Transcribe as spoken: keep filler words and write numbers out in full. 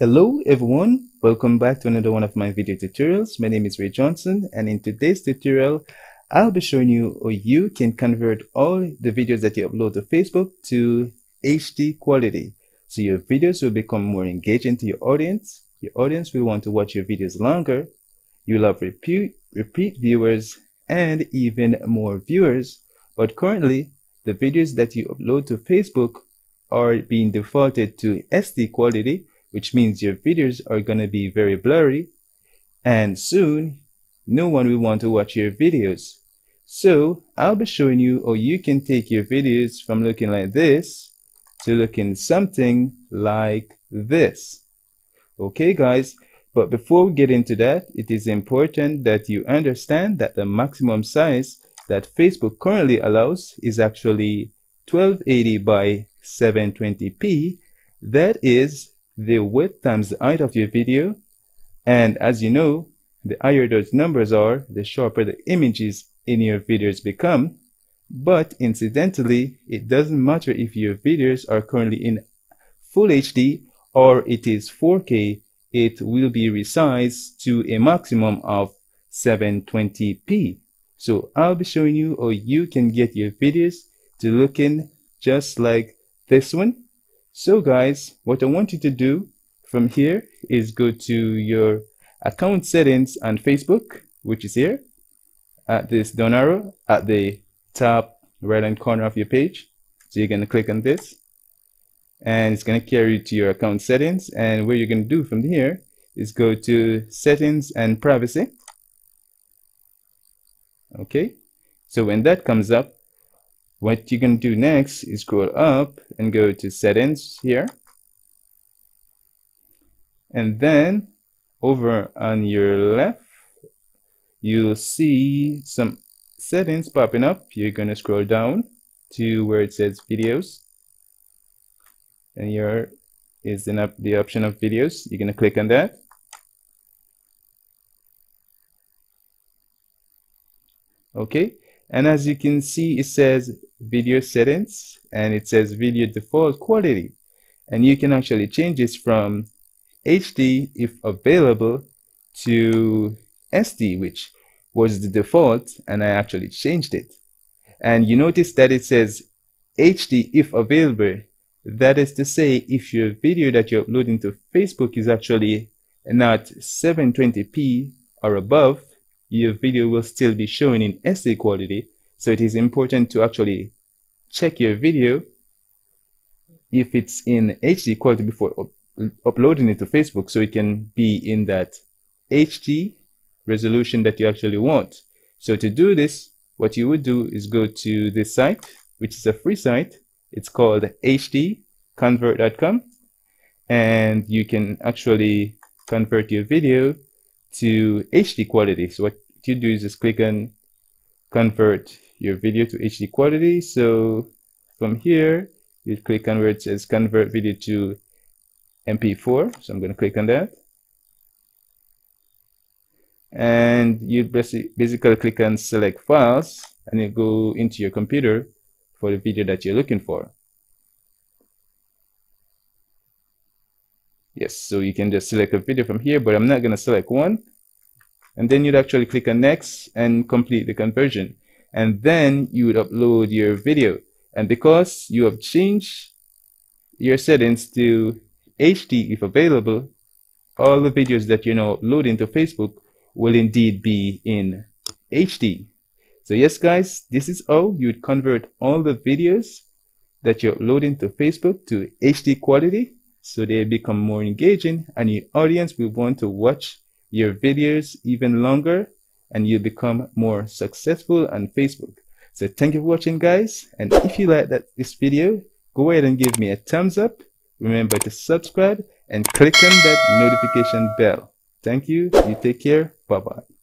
Hello everyone, welcome back to another one of my video tutorials. My name is Ray Johnson, and in today's tutorial I'll be showing you how you can convert all the videos that you upload to Facebook to H D quality, so your videos will become more engaging to your audience. Your audience will want to watch your videos longer, you'll have repeat, repeat viewers and even more viewers. But currently the videos that you upload to Facebook are being defaulted to S D quality, which means your videos are going to be very blurry, and soon no one will want to watch your videos. So I'll be showing you how you can take your videos from looking like this to looking something like this. Okay guys, but before we get into that, it is important that you understand that the maximum size that Facebook currently allows is actually twelve eighty by seven twenty p. That is the width times the height of your video, and as you know, the higher those numbers are, the sharper the images in your videos become. But incidentally, it doesn't matter if your videos are currently in full H D or it is four K, it will be resized to a maximum of seven twenty p. So I'll be showing you how you can get your videos to looking just like this one. So guys, what I want you to do from here is go to your account settings on Facebook, which is here at this down arrow at the top right hand corner of your page. So you're going to click on this and it's going to carry you to your account settings, and what you're going to do from here is go to settings and privacy. Okay, so when that comes up, what you're going to do next is scroll up and go to settings here, and then over on your left you'll see some settings popping up. You're going to scroll down to where it says videos, and here is the option of videos. You're going to click on that, okay, and as you can see it says video settings and it says video default quality, and you can actually change this from H D if available to S D, which was the default, and I actually changed it. And you notice that it says H D if available, that is to say if your video that you're uploading to Facebook is actually not seven twenty p or above, your video will still be showing in S D quality. So it is important to actually check your video if it's in H D quality before up uploading it to Facebook, so it can be in that H D resolution that you actually want. So to do this, what you would do is go to this site, which is a free site. It's called H D convert dot com, and you can actually convert your video to H D quality. So what you do is just click on convert your video to H D quality. So from here you click on where it says convert video to M P four, so I'm going to click on that, and you basically click on select files and you go into your computer for the video that you're looking for. Yes, so you can just select a video from here, but I'm not going to select one. And then you'd actually click on next and complete the conversion. And then you would upload your video. And because you have changed your settings to H D if available, all the videos that you're now uploading to Facebook will indeed be in H D. So yes guys, this is how you would convert all the videos that you're uploading to Facebook to H D quality, so they become more engaging and your audience will want to watch your videos even longer, and you become more successful on Facebook. So thank you for watching guys, and if you like that this video, go ahead and give me a thumbs up. Remember to subscribe and click on that notification bell. Thank you, you take care, bye bye.